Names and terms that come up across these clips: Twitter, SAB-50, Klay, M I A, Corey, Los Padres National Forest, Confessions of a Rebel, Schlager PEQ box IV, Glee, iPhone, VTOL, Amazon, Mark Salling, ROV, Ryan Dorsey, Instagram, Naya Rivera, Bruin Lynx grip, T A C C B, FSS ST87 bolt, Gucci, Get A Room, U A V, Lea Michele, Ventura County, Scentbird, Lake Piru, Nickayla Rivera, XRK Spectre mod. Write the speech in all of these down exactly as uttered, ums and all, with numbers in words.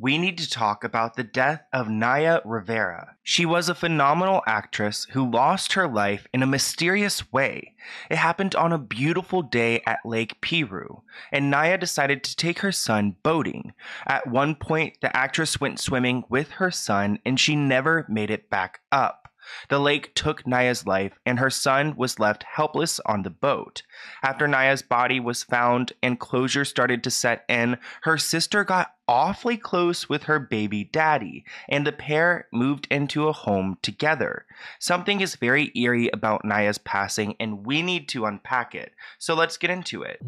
We need to talk about the death of Naya Rivera. She was a phenomenal actress who lost her life in a mysterious way. It happened on a beautiful day at Lake Piru, and Naya decided to take her son boating. At one point, the actress went swimming with her son, and she never made it back up. The lake took Naya's life, and her son was left helpless on the boat. After Naya's body was found and closure started to set in, her sister got awfully close with her baby daddy, and the pair moved into a home together. Something is very eerie about Naya's passing, and we need to unpack it, so let's get into it.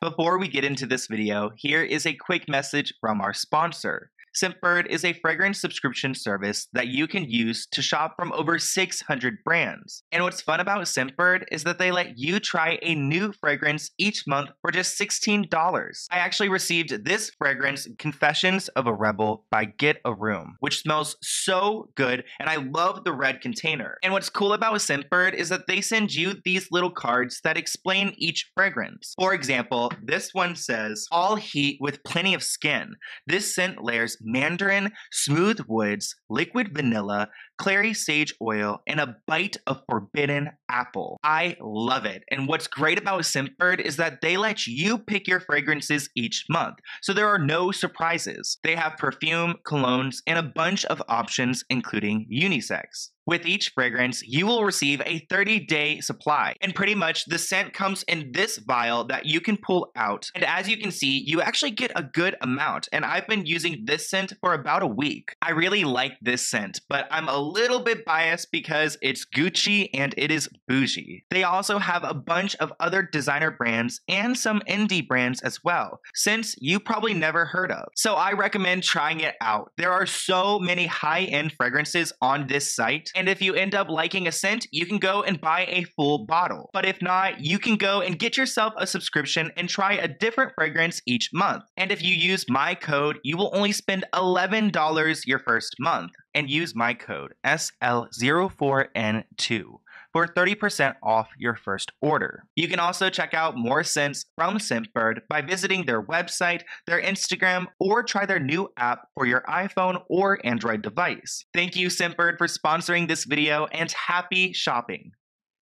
Before we get into this video, here is a quick message from our sponsor. Scentbird is a fragrance subscription service that you can use to shop from over six hundred brands. And what's fun about Scentbird is that they let you try a new fragrance each month for just sixteen dollars. I actually received this fragrance, Confessions of a Rebel by Get A Room, which smells so good, and I love the red container. And what's cool about Scentbird is that they send you these little cards that explain each fragrance. For example, this one says, all heat with plenty of skin. This scent layers mandarin, smooth woods, liquid vanilla, clary sage oil, and a bite of forbidden apple. I love it. And what's great about Scentbird is that they let you pick your fragrances each month, so there are no surprises. They have perfume, colognes, and a bunch of options, including unisex. With each fragrance, you will receive a thirty day supply, and pretty much the scent comes in this vial that you can pull out. And as you can see, you actually get a good amount, and I've been using this scent for about a week. I really like this scent, but I'm a little bit biased because it's Gucci and it is bougie. They also have a bunch of other designer brands and some indie brands as well, scents you probably never heard of. So I recommend trying it out. There are so many high-end fragrances on this site, and if you end up liking a scent, you can go and buy a full bottle. But if not, you can go and get yourself a subscription and try a different fragrance each month. And if you use my code, you will only spend eleven dollars your first month. And use my code S L zero four N two for thirty percent off your first order. You can also check out more scents from Scentbird by visiting their website, their Instagram, or try their new app for your iPhone or Android device. Thank you, Scentbird, for sponsoring this video, and happy shopping!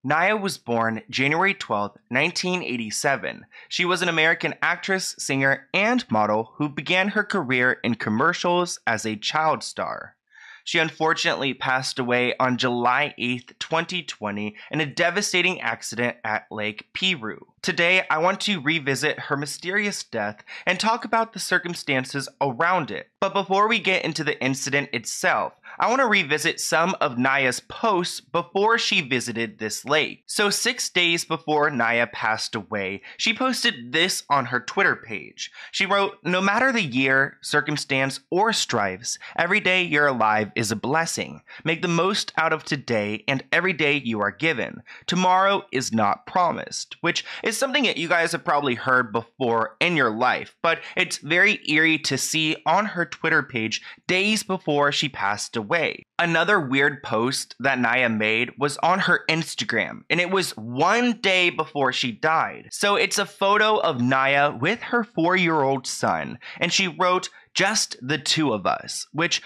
Naya was born January twelfth, nineteen eighty-seven. She was an American actress, singer, and model who began her career in commercials as a child star. She unfortunately passed away on July eighth, twenty twenty in a devastating accident at Lake Piru. Today, I want to revisit her mysterious death and talk about the circumstances around it. But before we get into the incident itself, I want to revisit some of Naya's posts before she visited this lake. So six days before Naya passed away, she posted this on her Twitter page. She wrote, "No matter the year, circumstance, or strifes, every day you're alive is a blessing. Make the most out of today and every day you are given. Tomorrow is not promised," which is something that you guys have probably heard before in your life, but it's very eerie to see on her Twitter page days before she passed away. Away. Another weird post that Naya made was on her Instagram, and it was one day before she died. So it's a photo of Naya with her four year old son, and she wrote, "Just the two of us," which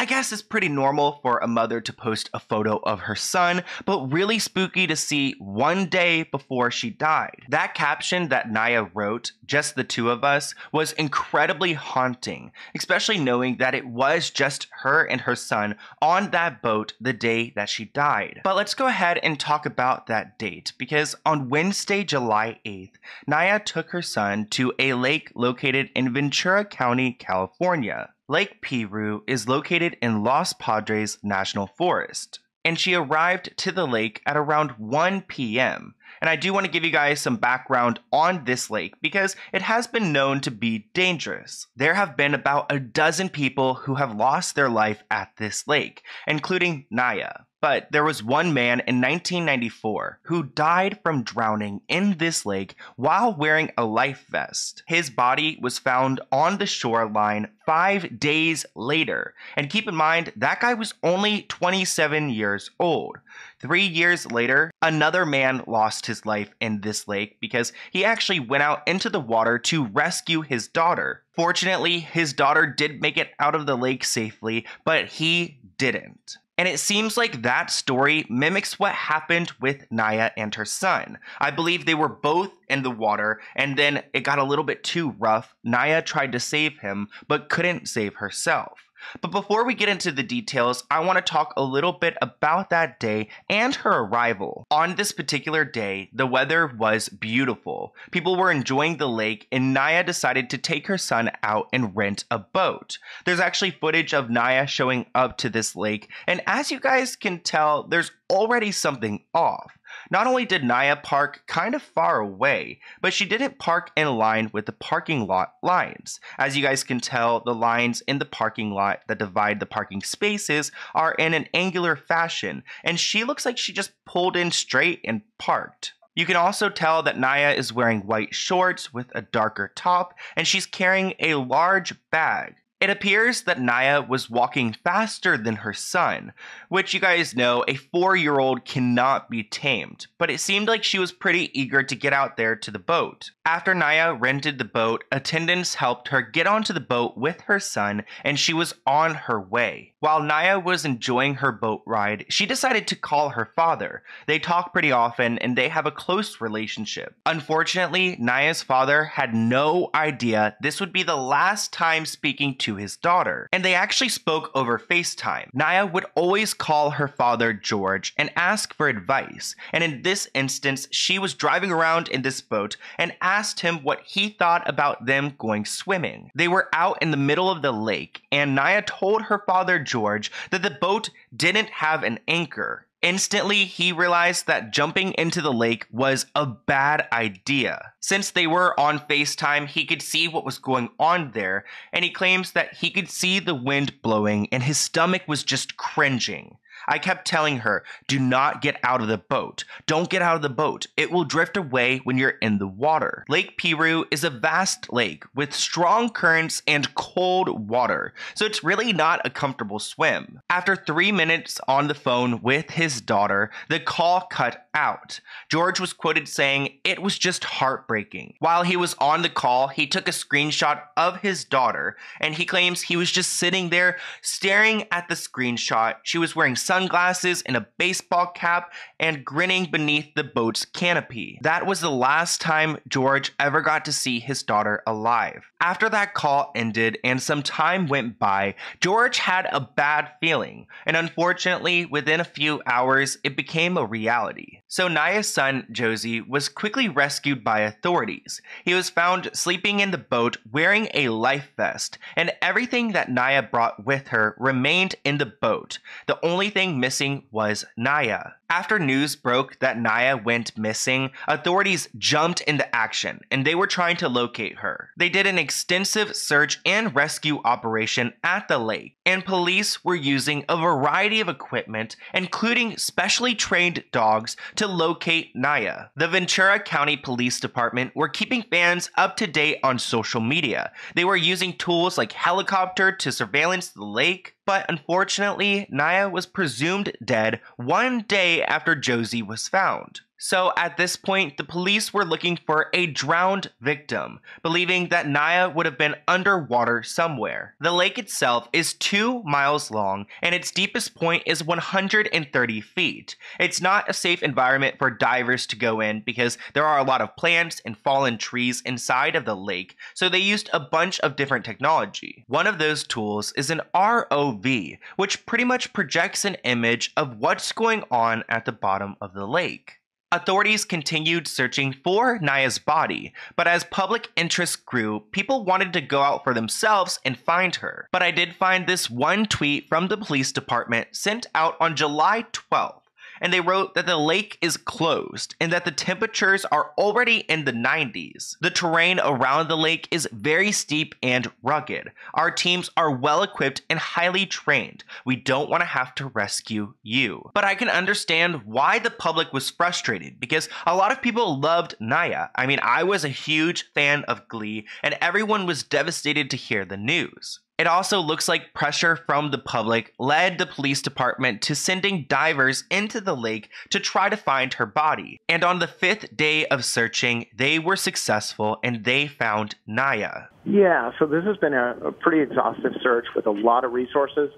I guess it's pretty normal for a mother to post a photo of her son, but really spooky to see one day before she died. That caption that Naya wrote, "Just the two of us," was incredibly haunting, especially knowing that it was just her and her son on that boat the day that she died. But let's go ahead and talk about that date, because on Wednesday, July eighth, Naya took her son to a lake located in Ventura County, California. Lake Piru is located in Los Padres National Forest, and she arrived to the lake at around one P M And I do want to give you guys some background on this lake because it has been known to be dangerous. There have been about a dozen people who have lost their life at this lake, including Naya. But there was one man in nineteen ninety-four who died from drowning in this lake while wearing a life vest. His body was found on the shoreline five days later. And keep in mind, that guy was only twenty-seven years old. Three years later, another man lost his life in this lake because he actually went out into the water to rescue his daughter. Fortunately, his daughter did make it out of the lake safely, but he didn't. And it seems like that story mimics what happened with Naya and her son. I believe they were both in the water, and then it got a little bit too rough. Naya tried to save him, but couldn't save herself. But before we get into the details, I want to talk a little bit about that day and her arrival. On this particular day, the weather was beautiful. People were enjoying the lake, and Naya decided to take her son out and rent a boat. There's actually footage of Naya showing up to this lake, and as you guys can tell, there's already something off. Not only did Naya park kind of far away, but she didn't park in line with the parking lot lines. As you guys can tell, the lines in the parking lot that divide the parking spaces are in an angular fashion, and she looks like she just pulled in straight and parked. You can also tell that Naya is wearing white shorts with a darker top, and she's carrying a large bag. It appears that Naya was walking faster than her son, which you guys know, a four-year-old cannot be tamed, but it seemed like she was pretty eager to get out there to the boat. After Naya rented the boat, attendants helped her get onto the boat with her son, and she was on her way. While Naya was enjoying her boat ride, she decided to call her father. They talk pretty often, and they have a close relationship. Unfortunately, Naya's father had no idea this would be the last time speaking to his daughter, and they actually spoke over FaceTime. Naya would always call her father, George, and ask for advice, and in this instance, she was driving around in this boat and asked him what he thought about them going swimming. They were out in the middle of the lake, and Naya told her father, George, that the boat didn't have an anchor. Instantly, he realized that jumping into the lake was a bad idea. Since they were on FaceTime, he could see what was going on there, and he claims that he could see the wind blowing and his stomach was just cringing. I kept telling her, do not get out of the boat. Don't get out of the boat. It will drift away when you're in the water. Lake Piru is a vast lake with strong currents and cold water, so it's really not a comfortable swim. After three minutes on the phone with his daughter, the call cut out. George was quoted saying, it was just heartbreaking. While he was on the call, he took a screenshot of his daughter, and he claims he was just sitting there staring at the screenshot. She was wearing sunglasses. Sunglasses and a baseball cap and grinning beneath the boat's canopy. That was the last time George ever got to see his daughter alive. After that call ended and some time went by, George had a bad feeling, and unfortunately, within a few hours, it became a reality. So Naya's son, Josie, was quickly rescued by authorities. He was found sleeping in the boat wearing a life vest, and everything that Naya brought with her remained in the boat. The only thing missing was Naya. After news broke that Naya went missing, authorities jumped into action, and they were trying to locate her. They did an extensive search and rescue operation at the lake, and police were using a variety of equipment, including specially trained dogs, to locate Naya. The Ventura County Police Department were keeping fans up to date on social media. They were using tools like helicopter to surveillance the lake, but unfortunately, Naya was presumed dead one day after Josie was found. So at this point, the police were looking for a drowned victim, believing that Naya would have been underwater somewhere. The lake itself is two miles long, and its deepest point is one hundred thirty feet. It's not a safe environment for divers to go in because there are a lot of plants and fallen trees inside of the lake, so they used a bunch of different technology. One of those tools is an R O V, which pretty much projects an image of what's going on at the bottom of the lake. Authorities continued searching for Naya's body, but as public interest grew, people wanted to go out for themselves and find her. But I did find this one tweet from the police department sent out on July twelfth. and they wrote that the lake is closed and that the temperatures are already in the nineties. The terrain around the lake is very steep and rugged. Our teams are well equipped and highly trained. We don't want to have to rescue you. But I can understand why the public was frustrated, because a lot of people loved Naya. I mean, I was a huge fan of Glee, and everyone was devastated to hear the news. It also looks like pressure from the public led the police department to sending divers into the lake to try to find her body. And on the fifth day of searching, they were successful and they found Naya. Yeah, so this has been a, a pretty exhaustive search with a lot of resources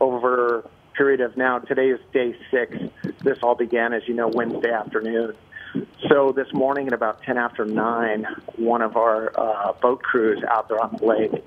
over a period of now. Today is day six. This all began, as you know, Wednesday afternoon. So this morning at about ten after nine, one of our uh, boat crews out there on the lake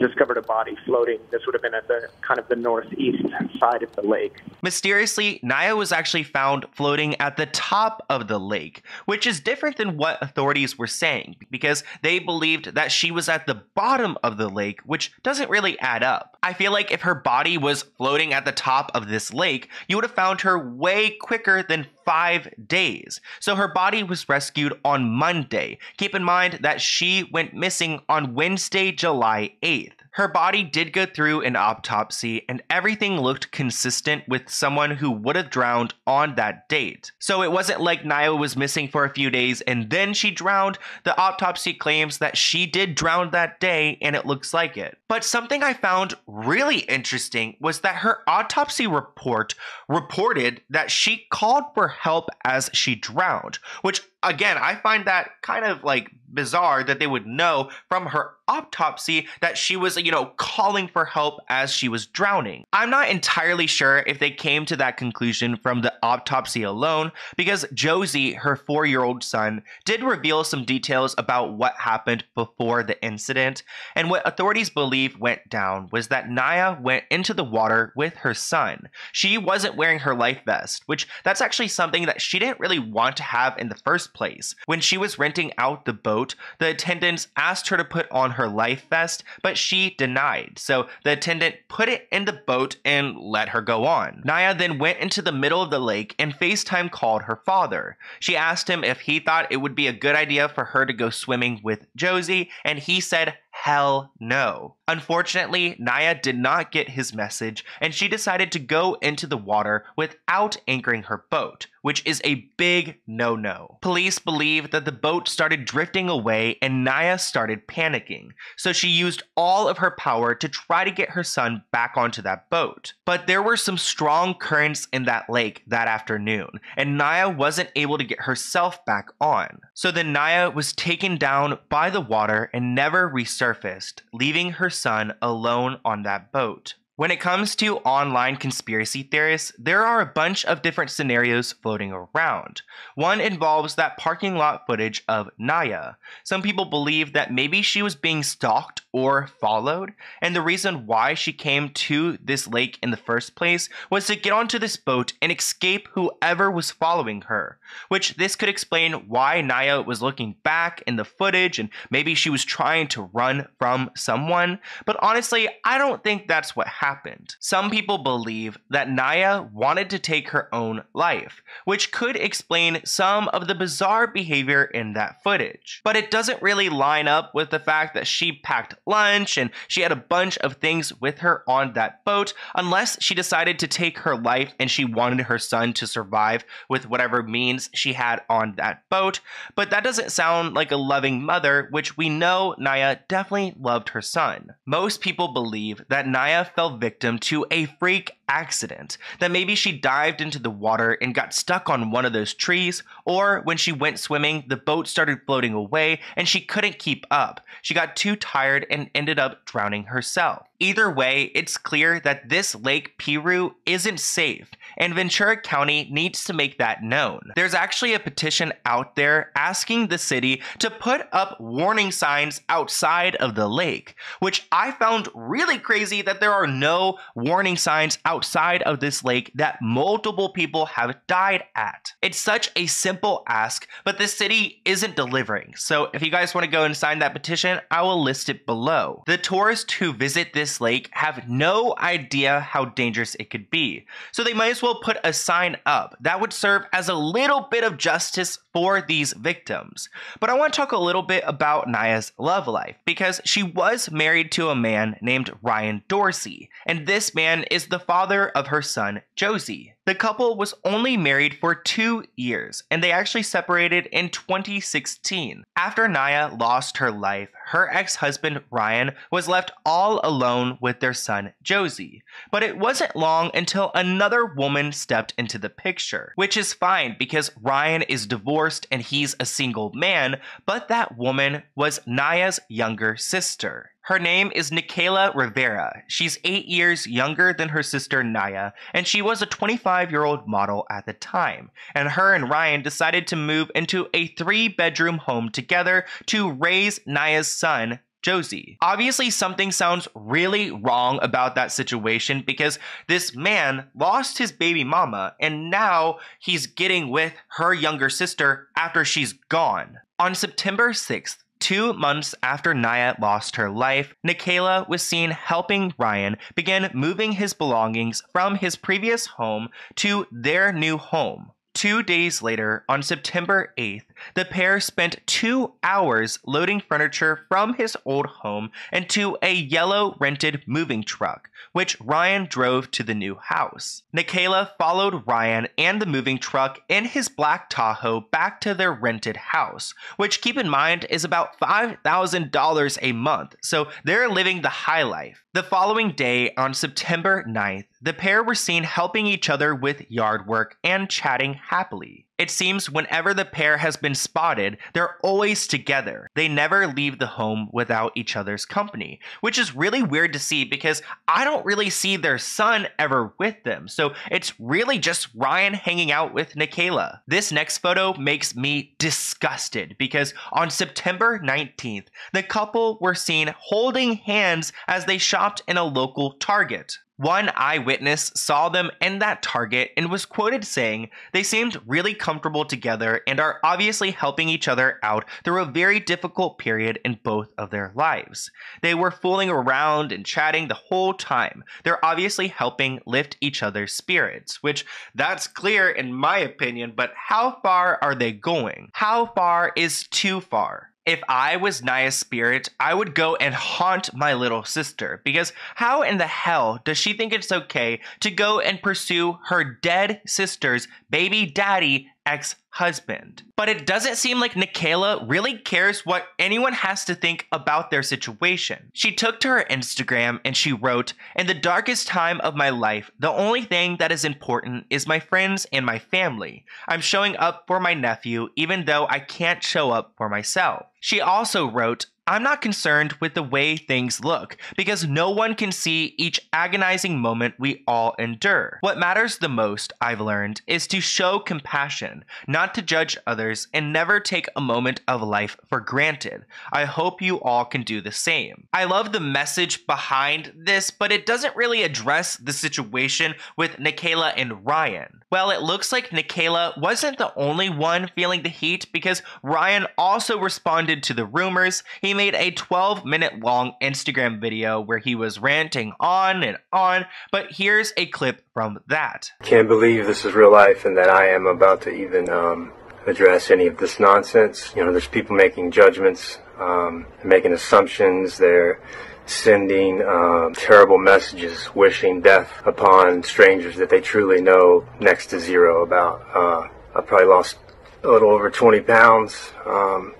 discovered a body floating. This would have been at the kind of the northeast side of the lake. Mysteriously, Naya was actually found floating at the top of the lake, which is different than what authorities were saying, because they believed that she was at the bottom of the lake, which doesn't really add up. I feel like if her body was floating at the top of this lake, you would have found her way quicker than five days. So her body was rescued on Monday. Keep in mind that she went missing on Wednesday, July eighth. Her body did go through an autopsy, and everything looked consistent with someone who would have drowned on that date. So it wasn't like Naya was missing for a few days and then she drowned. The autopsy claims that she did drown that day, and it looks like it. But something I found really interesting was that her autopsy report reported that she called for help as she drowned, which again, I find that kind of like bizarre that they would know from her autopsy that she was, you know, calling for help as she was drowning. I'm not entirely sure if they came to that conclusion from the autopsy alone, because Josie, her four-year-old son, did reveal some details about what happened before the incident, and what authorities believe went down was that Naya went into the water with her son. She wasn't wearing her life vest, which that's actually something that she didn't really want to have in the first place. When she was renting out the boat, the attendants asked her to put on her life vest, but she denied. So the attendant put it in the boat and let her go on. Naya then went into the middle of the lake and FaceTime called her father. She asked him if he thought it would be a good idea for her to go swimming with Josie, and he said, hell no. Unfortunately, Naya did not get his message, and she decided to go into the water without anchoring her boat, which is a big no-no. Police believe that the boat started drifting away and Naya started panicking, so she used all of her power to try to get her son back onto that boat. But there were some strong currents in that lake that afternoon, and Naya wasn't able to get herself back on. So then Naya was taken down by the water and never resurfaced, leaving her son alone on that boat. When it comes to online conspiracy theorists, there are a bunch of different scenarios floating around. One involves that parking lot footage of Naya. Some people believe that maybe she was being stalked or followed, and the reason why she came to this lake in the first place was to get onto this boat and escape whoever was following her, which this could explain why Naya was looking back in the footage and maybe she was trying to run from someone, but honestly, I don't think that's what happened. Happened. Some people believe that Naya wanted to take her own life, which could explain some of the bizarre behavior in that footage. But it doesn't really line up with the fact that she packed lunch and she had a bunch of things with her on that boat, unless she decided to take her life and she wanted her son to survive with whatever means she had on that boat. But that doesn't sound like a loving mother, which we know Naya definitely loved her son. Most people believe that Naya fell victim to a freak accident, that maybe she dived into the water and got stuck on one of those trees, or when she went swimming, the boat started floating away and she couldn't keep up. She got too tired and ended up drowning herself. Either way, it's clear that this Lake Piru isn't safe, and Ventura County needs to make that known. There's actually a petition out there asking the city to put up warning signs outside of the lake, which I found really crazy that there are no warning signs outside outside of this lake that multiple people have died at. It's such a simple ask, but the city isn't delivering. So if you guys want to go and sign that petition, I will list it below. below. The tourists who visit this lake have no idea how dangerous it could be, so they might as well put a sign up that would serve as a little bit of justice for these victims. But I want to talk a little bit about Naya's love life, because she was married to a man named Ryan Dorsey, and this man is the father of her son, Josie. The couple was only married for two years, and they actually separated in twenty sixteen. After Naya lost her life, her ex-husband Ryan was left all alone with their son Josie. But it wasn't long until another woman stepped into the picture, which is fine because Ryan is divorced and he's a single man, but that woman was Naya's younger sister. Her name is Nickayla Rivera. She's eight years younger than her sister Naya, and she was a twenty-five-year-old model at the time. And her and Ryan decided to move into a three-bedroom home together to raise Naya's son, Josie. Obviously, something sounds really wrong about that situation because this man lost his baby mama, and now he's getting with her younger sister after she's gone. On September sixth, two months after Naya lost her life, Nickayla was seen helping Ryan begin moving his belongings from his previous home to their new home. Two days later, on September eighth, the pair spent two hours loading furniture from his old home into a yellow rented moving truck, which Ryan drove to the new house. Nickayla followed Ryan and the moving truck in his black Tahoe back to their rented house, which, keep in mind, is about five thousand dollars a month, so they're living the high life. The following day, on September ninth, the pair were seen helping each other with yard work and chatting happily. It seems whenever the pair has been spotted, they're always together. They never leave the home without each other's company, which is really weird to see because I don't really see their son ever with them, so it's really just Ryan hanging out with Nickayla. This next photo makes me disgusted because on September nineteenth, the couple were seen holding hands as they shopped in a local Target. One eyewitness saw them in that Target and was quoted saying, "They seemed really comfortable together and are obviously helping each other out through a very difficult period in both of their lives. They were fooling around and chatting the whole time. They're obviously helping lift each other's spirits," which that's clear in my opinion, but how far are they going? How far is too far? If I was Naya's spirit, I would go and haunt my little sister, because how in the hell does she think it's okay to go and pursue her dead sister's baby daddy ex-husband? But it doesn't seem like Nickayla really cares what anyone has to think about their situation. She took to her Instagram and she wrote, "In the darkest time of my life, the only thing that is important is my friends and my family. I'm showing up for my nephew even though I can't show up for myself." She also wrote, "I'm not concerned with the way things look, because no one can see each agonizing moment we all endure. What matters the most, I've learned, is to show compassion, not to judge others, and never take a moment of life for granted. I hope you all can do the same." I love the message behind this, but it doesn't really address the situation with Nickayla and Ryan. Well, it looks like Nickayla wasn't the only one feeling the heat, because Ryan also responded to the rumors. He made a twelve minute long Instagram video where he was ranting on and on, but here's a clip from that. "Can't believe this is real life and that I am about to even um, address any of this nonsense. You know, there's people making judgments, um, making assumptions, they're sending um, terrible messages, wishing death upon strangers that they truly know next to zero about. Uh, I probably lost a little over twenty pounds. Um,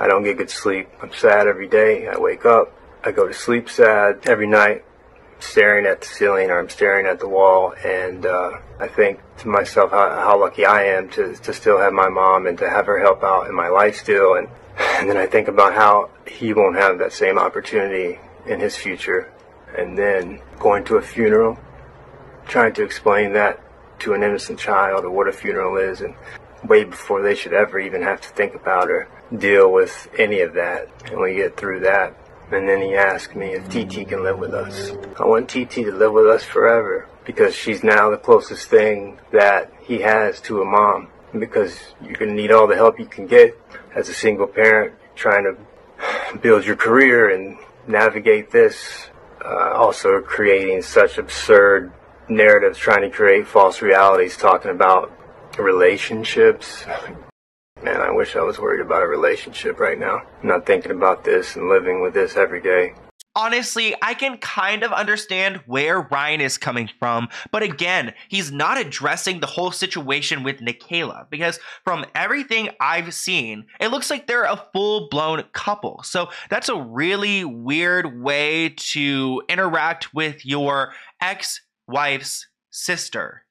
I don't get good sleep. I'm sad every day. I wake up. I go to sleep sad every night, staring at the ceiling, or I'm staring at the wall. And uh, I think to myself how, how lucky I am to, to still have my mom and to have her help out in my life still. And, and then I think about how he won't have that same opportunity in his future. And then going to a funeral, trying to explain that to an innocent child, or what a funeral is, and way before they should ever even have to think about or deal with any of that. And we get through that. And then he asked me if T T can live with us. I want T T to live with us forever, because she's now the closest thing that he has to a mom. Because you're going to need all the help you can get as a single parent trying to build your career and navigate this. Uh, also creating such absurd narratives, trying to create false realities, talking about relationships. Man, I wish I was worried about a relationship right now. I'm not thinking about this and living with this every day. Honestly, I can kind of understand where Ryan is coming from, but again, he's not addressing the whole situation with Nickayla, because from everything I've seen, it looks like they're a full-blown couple. So that's a really weird way to interact with your ex-wife's sister,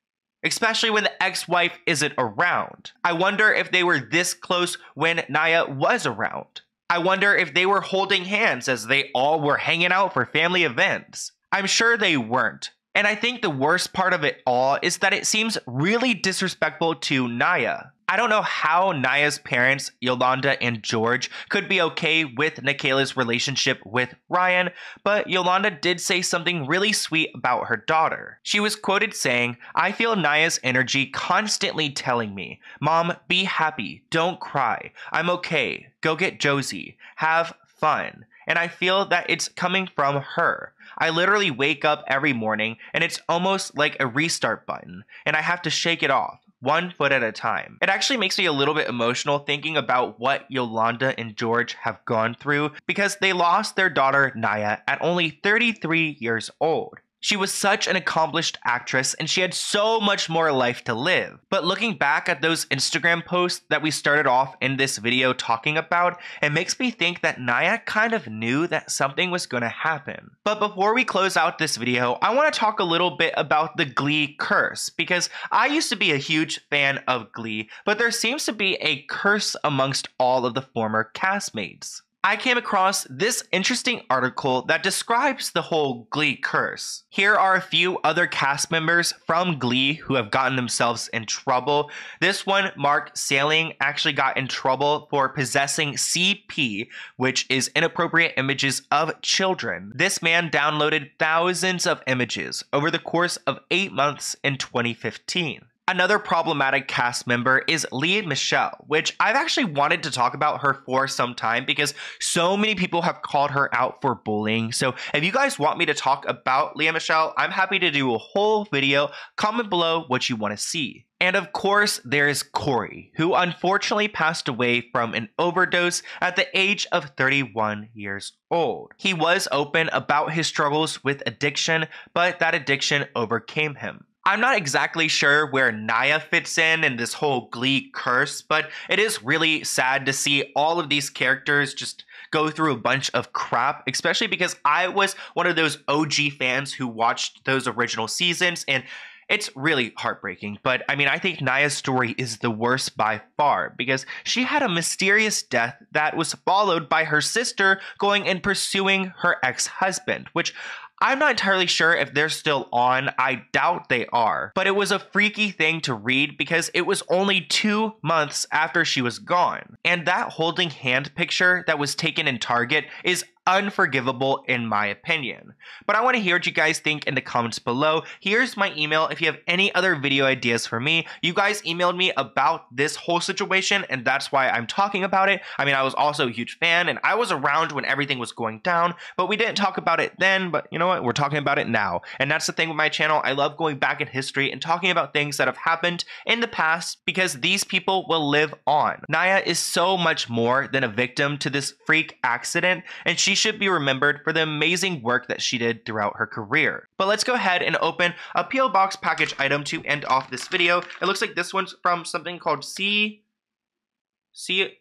especially when the ex-wife isn't around. I wonder if they were this close when Naya was around. I wonder if they were holding hands as they all were hanging out for family events. I'm sure they weren't. And I think the worst part of it all is that it seems really disrespectful to Naya. I don't know how Naya's parents, Yolanda and George, could be okay with Nickayla's relationship with Ryan, but Yolanda did say something really sweet about her daughter. She was quoted saying, "I feel Naya's energy constantly telling me, Mom, be happy, don't cry, I'm okay, go get Josie, have fun. And I feel that it's coming from her. I literally wake up every morning and it's almost like a restart button, and I have to shake it off. One foot at a time." It actually makes me a little bit emotional thinking about what Yolanda and George have gone through, because they lost their daughter Naya at only thirty-three years old. She was such an accomplished actress and she had so much more life to live. But looking back at those Instagram posts that we started off in this video talking about, it makes me think that Naya kind of knew that something was going to happen. But before we close out this video, I want to talk a little bit about the Glee curse, because I used to be a huge fan of Glee, but there seems to be a curse amongst all of the former castmates. I came across this interesting article that describes the whole Glee curse. Here are a few other cast members from Glee who have gotten themselves in trouble. This one, Mark Salling, actually got in trouble for possessing C P, which is inappropriate images of children. This man downloaded thousands of images over the course of eight months in twenty fifteen. Another problematic cast member is Lea Michele, which I've actually wanted to talk about her for some time because so many people have called her out for bullying. So if you guys want me to talk about Lea Michele, I'm happy to do a whole video. Comment below what you want to see. And of course, there is Corey, who unfortunately passed away from an overdose at the age of thirty-one years old. He was open about his struggles with addiction, but that addiction overcame him. I'm not exactly sure where Naya fits in in this whole Glee curse, but it is really sad to see all of these characters just go through a bunch of crap, especially because I was one of those O G fans who watched those original seasons, and it's really heartbreaking. But I mean, I think Naya's story is the worst by far, because she had a mysterious death that was followed by her sister going and pursuing her ex-husband, which I'm not entirely sure if they're still on. I doubt they are. But it was a freaky thing to read because it was only two months after she was gone. And that holding hand picture that was taken in Target is unforgivable in my opinion. But I want to hear what you guys think in the comments below. Here's my email if you have any other video ideas for me. You guys emailed me about this whole situation, and that's why I'm talking about it. I mean, I was also a huge fan and I was around when everything was going down, but we didn't talk about it then. But you know what, we're talking about it now, and that's the thing with my channel. I love going back in history and talking about things that have happened in the past, because these people will live on. Naya is so much more than a victim to this freak accident, and she She should be remembered for the amazing work that she did throughout her career. But let's go ahead and open a P O box package item to end off this video. It looks like this one's from something called C... C...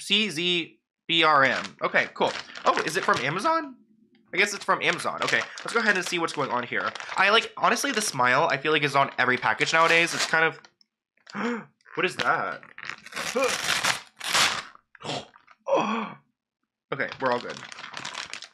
C Z B R M. Okay, cool. Oh, is it from Amazon? I guess it's from Amazon. Okay, let's go ahead and see what's going on here. I like... Honestly, the smile, I feel like, is on every package nowadays. It's kind of... What is that? Okay, we're all good.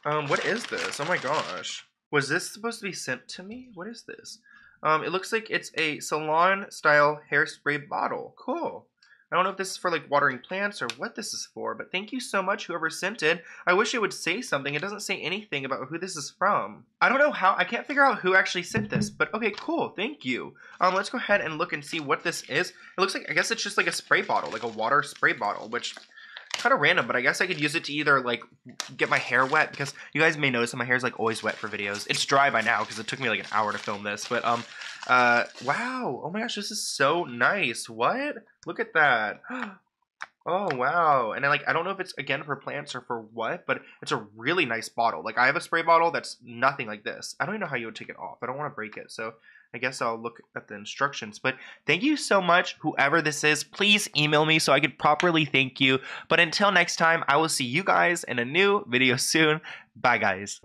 Um, what is this? Oh my gosh. Was this supposed to be sent to me? What is this? Um, it looks like it's a salon-style hairspray bottle. Cool. I don't know if this is for, like, watering plants or what this is for, but thank you so much, whoever sent it. I wish it would say something. It doesn't say anything about who this is from. I don't know how. I can't figure out who actually sent this, but okay, cool. Thank you. Um, let's go ahead and look and see what this is. It looks like, I guess it's just, like, a spray bottle, like a water spray bottle, which... kind of random, but I guess I could use it to either, like, get my hair wet, because you guys may notice that my hair is, like, always wet for videos. It's dry by now, because it took me, like, an hour to film this, but, um, uh, wow, oh my gosh, this is so nice. What? Look at that. Oh, wow. And I, like, I don't know if it's, again, for plants or for what, but it's a really nice bottle. Like, I have a spray bottle that's nothing like this. I don't even know how you would take it off. I don't want to break it, so I guess I'll look at the instructions. But thank you so much, whoever this is. Please email me so I could properly thank you. But until next time, I will see you guys in a new video soon. Bye, guys.